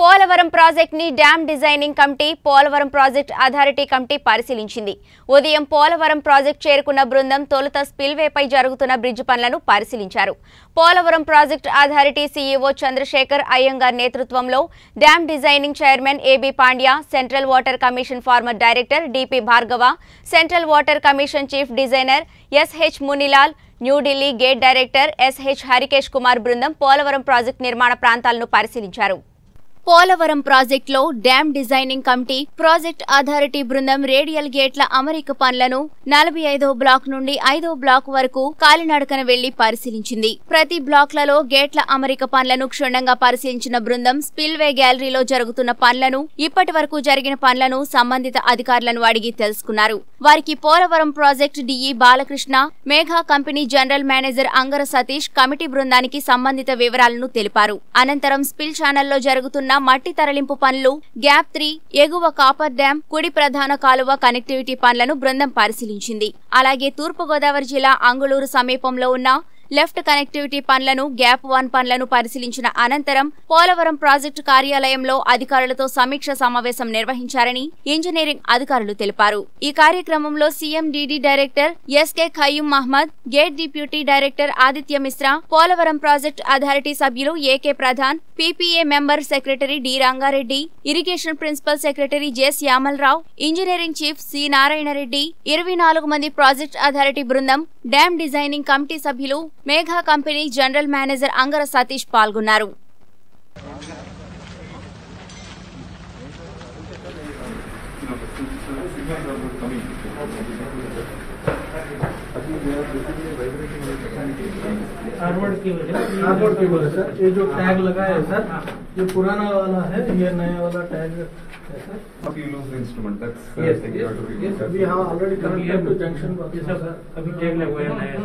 Polavaram project ని dam designing committee Polavaram project authority committee పరిశీలించింది. ఉదయం పోలవరం ప్రాజెక్ట్ చేరుకున్న బృందం తొలుత స్పిల్వేపై జరుగుతున్న బ్రిడ్జ్ పనులను పరిశీలించారు. Polavaram project authority CEO Chandrasekhar Iyengar నేతృత్వంలో dam designing chairman AB Pandya, central water commission former director DP Bhagava, central water commission chief designer S H Munilal, New Delhi gate director S H Harikesh Kumar బృందం పోలవరం ప్రాజెక్ట్ నిర్మాణ ప్రాంతాలను పరిశీలించారు. పోలవరం ప్రాజెక్టులో dam designing committee project authority బృందం radial గేట్ల అమరిక పనులను 45వ బ్లాక్ నుండి 5వ బ్లాక్ వరకు కాలినడకన వెళ్లి పరిశీలించింది. ప్రతి బ్లాక్లలో గేట్ల అమరిక పనులను క్షుణ్ణంగా పరిశీలించిన బృందం స్పిల్వే గ్యాలరీలో జరుగుతున్న పనులను, ఇప్పటి వరకు జరిగిన పనులను సంబంధిత అధికారులను అడిగి తెలుసుకున్నారు. వారికి Polavaram project DE Balakrishna, Megha company general manager Angara Satish committee బృందానికి సంబంధిత వివరాలను తెలిపారు. అనంతరం స్పిల్ ఛానల్లో జరుగుతున్న మట్టి తరలింపు పనులు, గ్యాప్ 3, ఎగువ కాపర్ డ్యామ్, కుడి ప్రధాన కాలువ కనెక్టివిటీ పనులను బృందం పరిశీలించింది. అలాగే తూర్పుగోదావరి జిల్లా అంగుళూరు సమీపంలో ఉన్న లెఫ్ట్ కనెక్టివిటీ పనులను, గ్యాప్ 1 పనులను పరిశీలించిన అనంతరం పోలవరం ప్రాజెక్టు కార్యాలయంలో అధికారులతో సమీక్ష సమావేశం నిర్వహించారని ఇంజనీరింగ్ అధికారులు తెలిపారు. ఈ కార్యక్రమంలో CMDD director SK Khayyum Mohammed, gate deputy director Aditya Mishra, Polavaram project authority సభ్యులు AK Pradhan, PPA member secretary D Rangareddy, irrigation principal secretary J Shyamalarao, engineering chief C Narayanareddy, 24 మంది ప్రాజెక్టు అథారిటీ బృందం, డ్యామ్ డిజైనింగ్ కమిటీ సభ్యులు, Megha company general manager Angara Satish పాల్గొన్నారు. की वजह सर ये जो टैग लगा है सर, ये पुराना वाला है, ये नया वाला टैग है सर. अभी loose instrument that's we have already connected to junction बाकी सर. अभी टैग लगवाया नया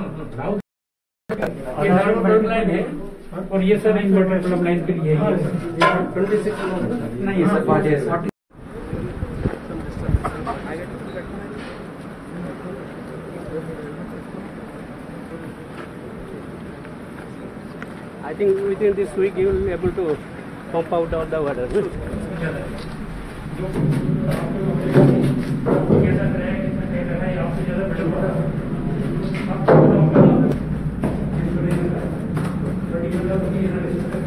लाइन है और ये सर इन्वर्टर लाइन के लिए नहीं है sir. I think within this week you will be able to pump out all the water.